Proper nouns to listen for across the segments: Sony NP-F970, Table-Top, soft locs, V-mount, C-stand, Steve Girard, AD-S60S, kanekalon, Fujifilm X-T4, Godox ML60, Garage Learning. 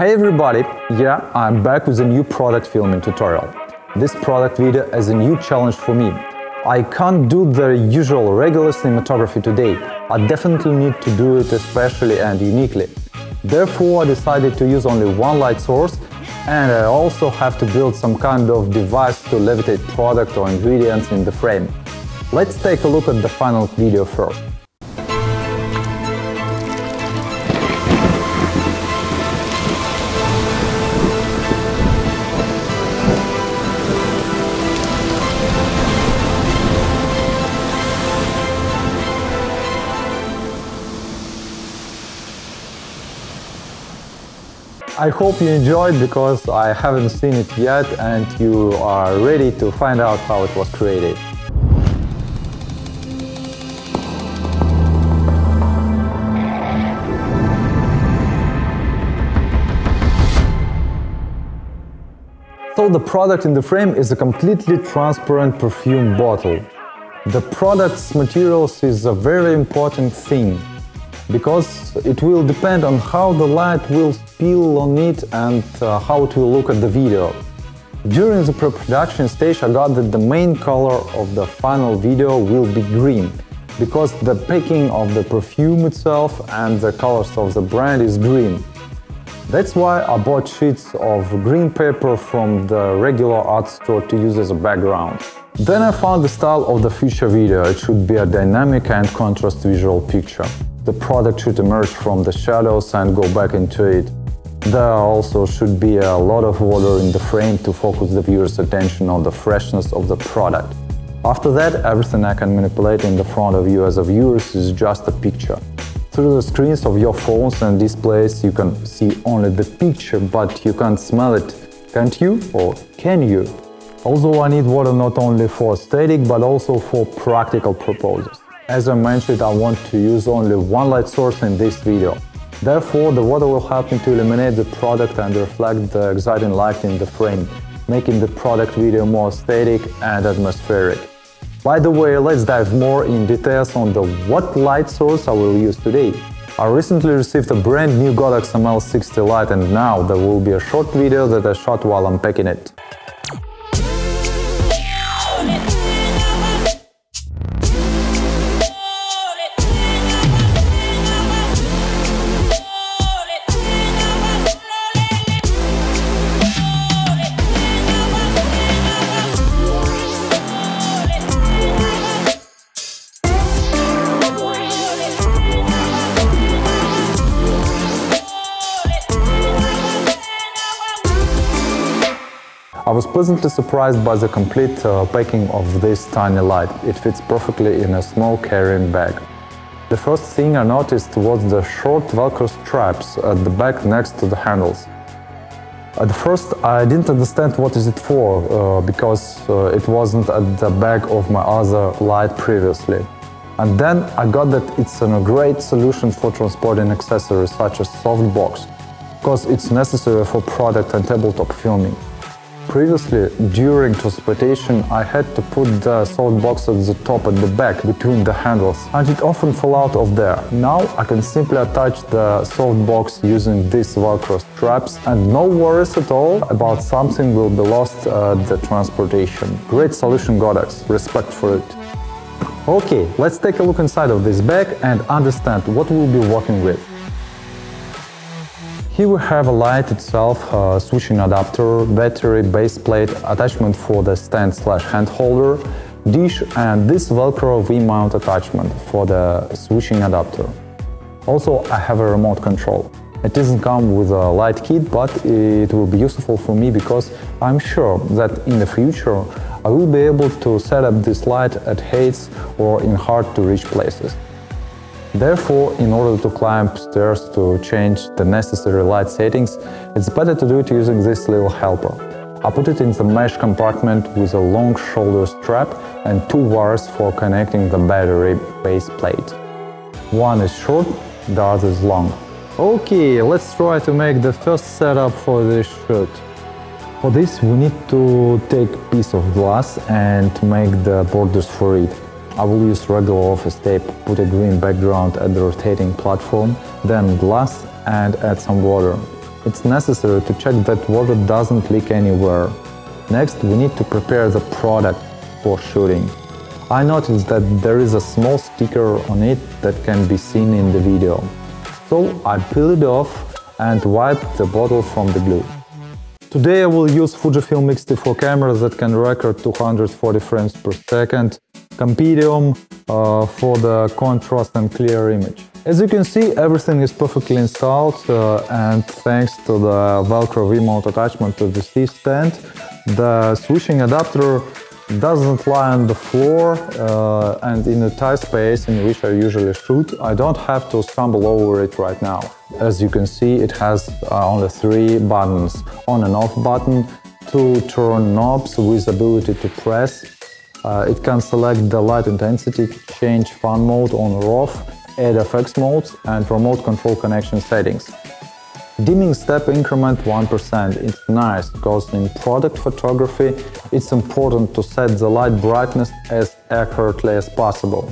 Hey everybody, I'm back with a new product filming tutorial. This product video is a new challenge for me. I can't do the usual regular cinematography today. I definitely need to do it especially and uniquely. Therefore, I decided to use only one light source, and I also have to build some kind of device to levitate product or ingredients in the frame. Let's take a look at the final video first. I hope you enjoyed, because I haven't seen it yet and you are ready to find out how it was created. So the product in the frame is a completely transparent perfume bottle. The product's materials is a very important thing, because it will depend on how the light will spill on it and how it will look at the video. During the pre-production stage, I got that the main color of the final video will be green, because the packing of the perfume itself and the colors of the brand is green. That's why I bought sheets of green paper from the regular art store to use as a background. Then I found the style of the future video. It should be a dynamic and contrast visual picture. The product should emerge from the shadows and go back into it. There also should be a lot of water in the frame to focus the viewer's attention on the freshness of the product. After that, everything I can manipulate in the front of you as a viewer is just a picture. Through the screens of your phones and displays, you can see only the picture, but you can't smell it, can't you? Or can you? Also, I need water not only for aesthetic, but also for practical purposes. As I mentioned, I want to use only one light source in this video. Therefore, the water will help me to illuminate the product and reflect the exciting light in the frame, making the product video more aesthetic and atmospheric. By the way, let's dive more in details on what light source I will use today. I recently received a brand new Godox ML60 light, and now there will be a short video that I shot while unpacking it. I was pleasantly surprised by the complete packing of this tiny light. It fits perfectly in a small carrying bag. The first thing I noticed was the short velcro straps at the back next to the handles. At first I didn't understand what is it for, because it wasn't at the back of my other light previously. And then I got that it's a great solution for transporting accessories such as softbox, because it's necessary for product and tabletop filming. Previously, during transportation, I had to put the softbox at the top and the back between the handles, and it often fell out of there. Now I can simply attach the softbox using these velcro straps, and no worries at all about something will be lost at the transportation. Great solution, Godox. Respect for it. Okay, let's take a look inside of this bag and understand what we'll be working with. Here we have a light itself, switching adapter, battery, base plate, attachment for the stand/hand holder, dish, and this velcro V-mount attachment for the switching adapter. Also, I have a remote control. It doesn't come with a light kit, but it will be useful for me, because I'm sure that in the future I will be able to set up this light at heights or in hard-to-reach places. Therefore, in order to climb stairs to change the necessary light settings, it's better to do it using this little helper. I put it in the mesh compartment with a long shoulder strap and two wires for connecting the battery base plate. One is short, the other is long. Okay, let's try to make the first setup for this shoot. For this, we need to take a piece of glass and make the borders for it. I will use regular office tape, put a green background at the rotating platform, then glass and add some water. it's necessary to check that water doesn't leak anywhere. Next, we need to prepare the product for shooting. I noticed that there is a small sticker on it that can be seen in the video. So I peel it off and wipe the bottle from the glue. Today I will use Fujifilm X-T4 cameras that can record 240 frames per second, compendium for the contrast and clear image. As you can see, everything is perfectly installed and thanks to the Velcro V-mount attachment to the C-stand, the switching adapter doesn't lie on the floor and in a tight space in which I usually shoot, I don't have to stumble over it right now. As you can see, it has only 3 buttons: on and off button, 2 turn knobs with ability to press. It can select the light intensity, change fun mode on or off, add effects modes and remote control connection settings. Dimming step increment 1%. It's nice because in product photography it's important to set the light brightness as accurately as possible.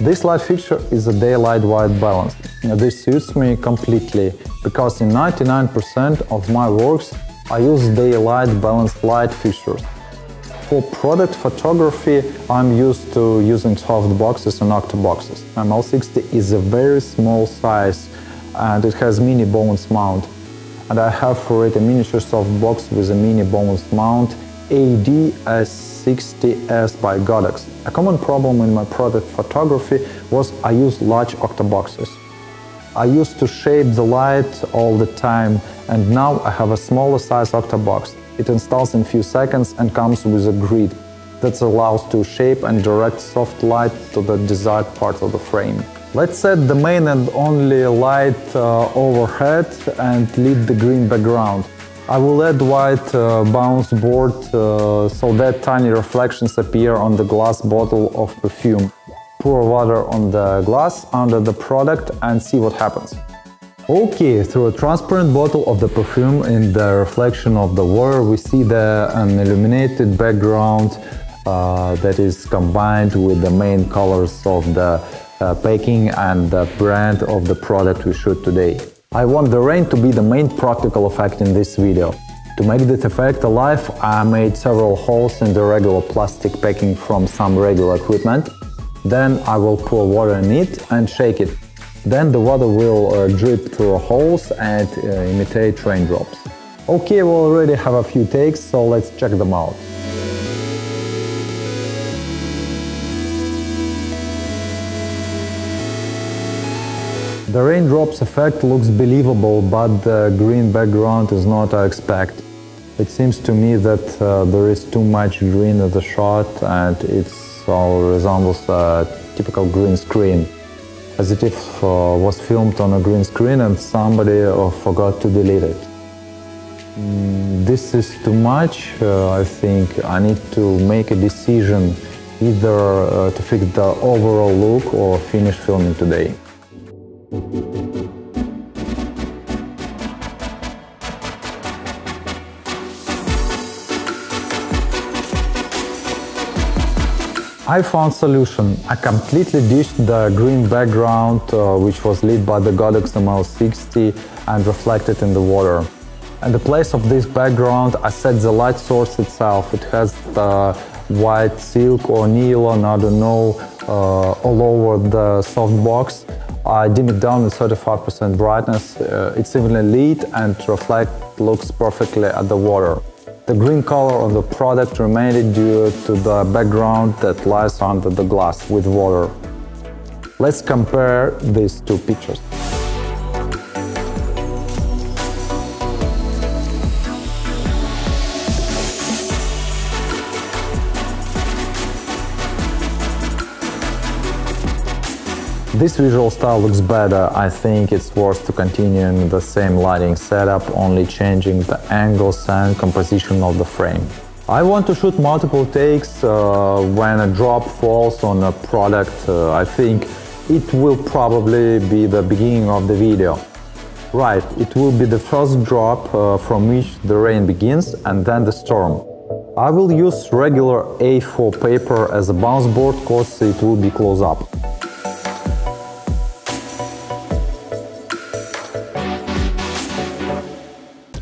This light fixture is a daylight-white balance. Now, this suits me completely because in 99% of my works I use daylight balanced light fixtures. For product photography I'm used to using soft boxes and octoboxes. ML60 is a very small size and it has mini bones mount, and I have for it a miniature softbox with a mini bones mount AD-S60S by Godox. A common problem in my product photography was I used large octoboxes. I used to shape the light all the time, and now I have a smaller size octobox. It installs in few seconds and comes with a grid that allows to shape and direct soft light to the desired part of the frame. Let's set the main and only light overhead and leave the green background. I will add white bounce board so that tiny reflections appear on the glass bottle of perfume. Pour water on the glass under the product and see what happens. Okay, through a transparent bottle of the perfume in the reflection of the water we see an illuminated background that is combined with the main colors of the packing and the brand of the product we shoot today. I want the rain to be the main practical effect in this video. To make this effect alive, I made several holes in the regular plastic packing from some regular equipment. Then I will pour water in it and shake it. Then the water will drip through holes and imitate raindrops. Okay, we already have a few takes, so let's check them out. The raindrops effect looks believable, but the green background is not what I expect. It seems to me that there is too much green in the shot and it so resembles a typical green screen. As if it was filmed on a green screen and somebody forgot to delete it. This is too much, I think. I need to make a decision either to fix the overall look or finish filming today. I found solution. I completely ditched the green background which was lit by the Godox ML60 and reflected in the water. In the place of this background I set the light source itself. It has the white silk or nylon, I don't know, all over the softbox. I dim it down to 35% brightness, it's evenly lit and reflect looks perfectly at the water. The green color of the product remained due to the background that lies under the glass with water. Let's compare these two pictures. This visual style looks better. I think it's worth to continue in the same lighting setup, only changing the angles and composition of the frame. I want to shoot multiple takes when a drop falls on a product. I think it will probably be the beginning of the video. Right, it will be the first drop from which the rain begins and then the storm. I will use regular A4 paper as a bounce board because it will be close up.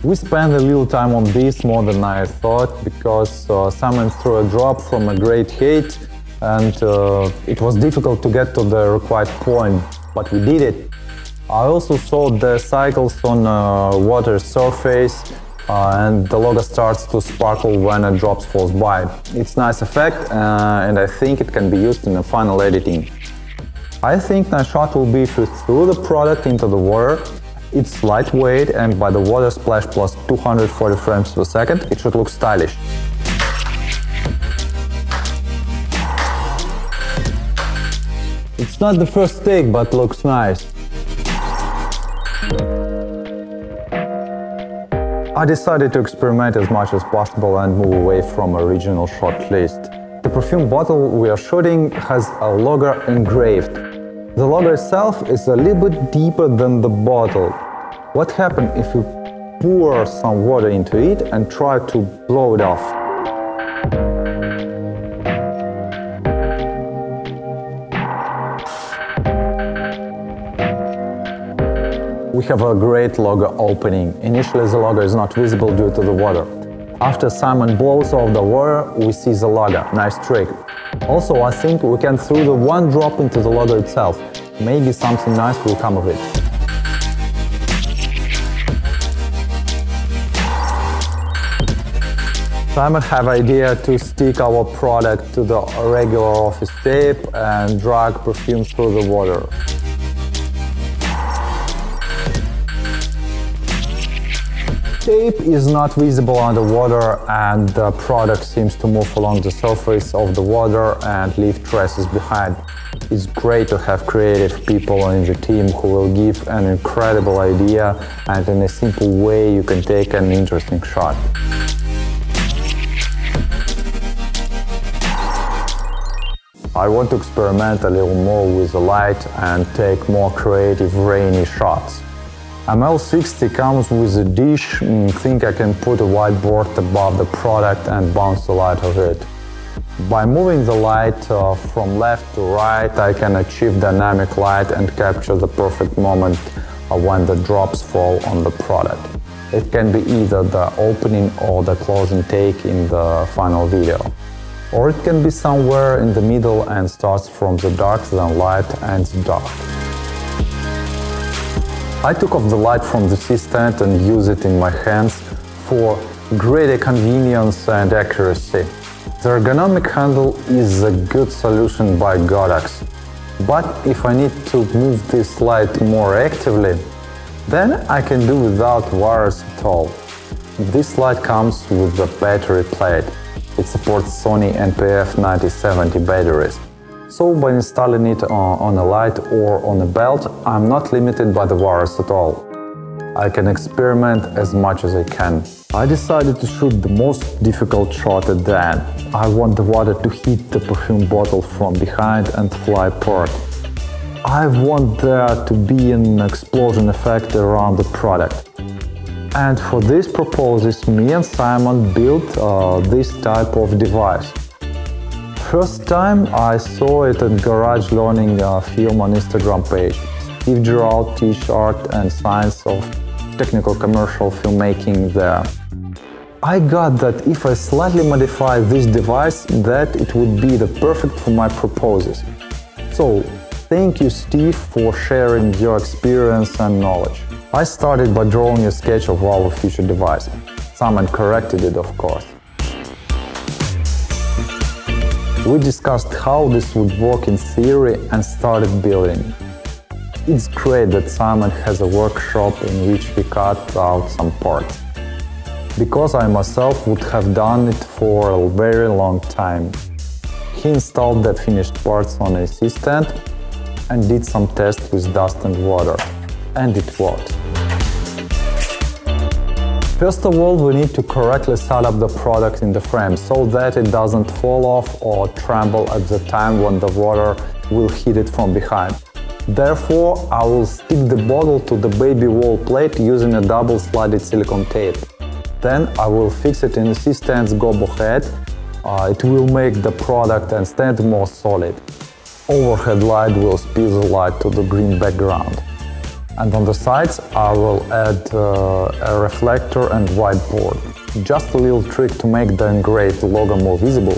We spent a little time on this, more than I thought, because someone threw a drop from a great height, and it was difficult to get to the required point, but we did it. I also saw the cycles on a water surface, and the logo starts to sparkle when a drop falls by. It's a nice effect, and I think it can be used in the final editing. I think my shot will be if you threw the product into the water. It's lightweight, and by the water splash plus 240 frames per second, it should look stylish. It's not the first take, but looks nice. I decided to experiment as much as possible and move away from original shot list. The perfume bottle we are shooting has a logo engraved. The logo itself is a little bit deeper than the bottle. What happens if you pour some water into it and try to blow it off? We have a great logo opening. Initially, the logo is not visible due to the water. After Simon blows off the water, we see the logo. Nice trick. Also, I think we can throw the one drop into the logo itself. Maybe something nice will come of it. Simon have idea to stick our product to the regular office tape and drag perfume through the water. Tape is not visible underwater, and the product seems to move along the surface of the water and leave traces behind. It's great to have creative people on your team who will give an incredible idea, and in a simple way you can take an interesting shot. I want to experiment a little more with the light and take more creative rainy shots. ML60 comes with a dish. I think I can put a whiteboard above the product and bounce the light off it. By moving the light from left to right, I can achieve dynamic light and capture the perfect moment when the drops fall on the product. It can be either the opening or the closing take in the final video. Or it can be somewhere in the middle and starts from the dark, then light, and the dark. I took off the light from the C-stand and used it in my hands for greater convenience and accuracy. The ergonomic handle is a good solution by Godox, but if I need to move this light more actively, then I can do without wires at all. This light comes with a battery plate. It supports Sony NP-F970 batteries. So by installing it on a light or on a belt, I'm not limited by the wires at all. I can experiment as much as I can. I decided to shoot the most difficult shot at the end. I want the water to hit the perfume bottle from behind and fly apart. I want there to be an explosion effect around the product. And for this purpose, me and Simon built this type of device. First time I saw it at Garage Learning film on Instagram page. Steve Girard teach art and science of technical commercial filmmaking there. I got that if I slightly modify this device, that it would be the perfect for my purposes. So, thank you, Steve, for sharing your experience and knowledge. I started by drawing a sketch of our future device. Simon corrected it, of course. We discussed how this would work in theory and started building. It's great that Simon has a workshop in which we cut out some parts, because I myself would have done it for a very long time. He installed the finished parts on a C-stand and did some tests with dust and water. And it worked. First of all, we need to correctly set up the product in the frame so that it doesn't fall off or tremble at the time when the water will hit it from behind. Therefore, I will stick the bottle to the baby wall plate using a double-sided silicone tape. Then I will fix it in the C-stand's gobbo head. It will make the product and stand more solid. Overhead light will spill the light to the green background. And on the sides, I will add a reflector and whiteboard. Just a little trick to make the engraved logo more visible.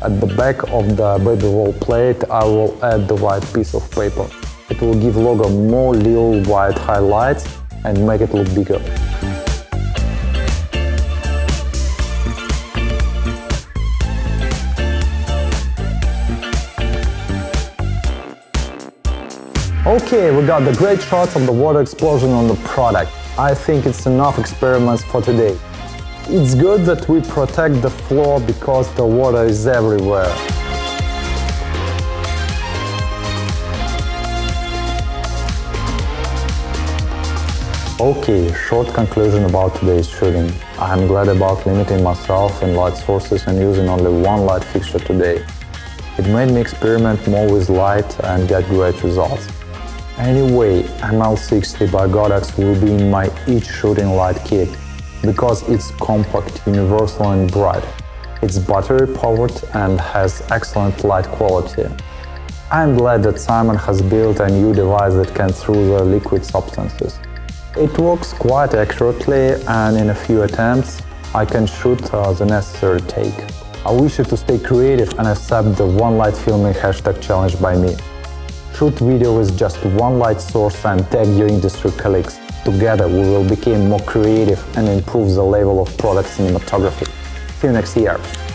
At the back of the baby wall plate, I will add the white piece of paper. It will give logo more little white highlights and make it look bigger. Okay, we got the great shots of the water explosion on the product. I think it's enough experiments for today. It's good that we protect the floor because the water is everywhere. Okay, short conclusion about today's shooting. I'm glad about limiting myself in light sources and using only one light fixture today. It made me experiment more with light and get great results. Anyway, ML60 by Godox will be in my each shooting light kit, because it's compact, universal and bright. It's battery-powered and has excellent light quality. I'm glad that Simon has built a new device that can through the liquid substances. It works quite accurately, and in a few attempts I can shoot the necessary take. I wish you to stay creative and accept the one light filming hashtag challenge by me. Shoot video with just one light source and tag your industry colleagues. Together we will become more creative and improve the level of product cinematography. See you next year!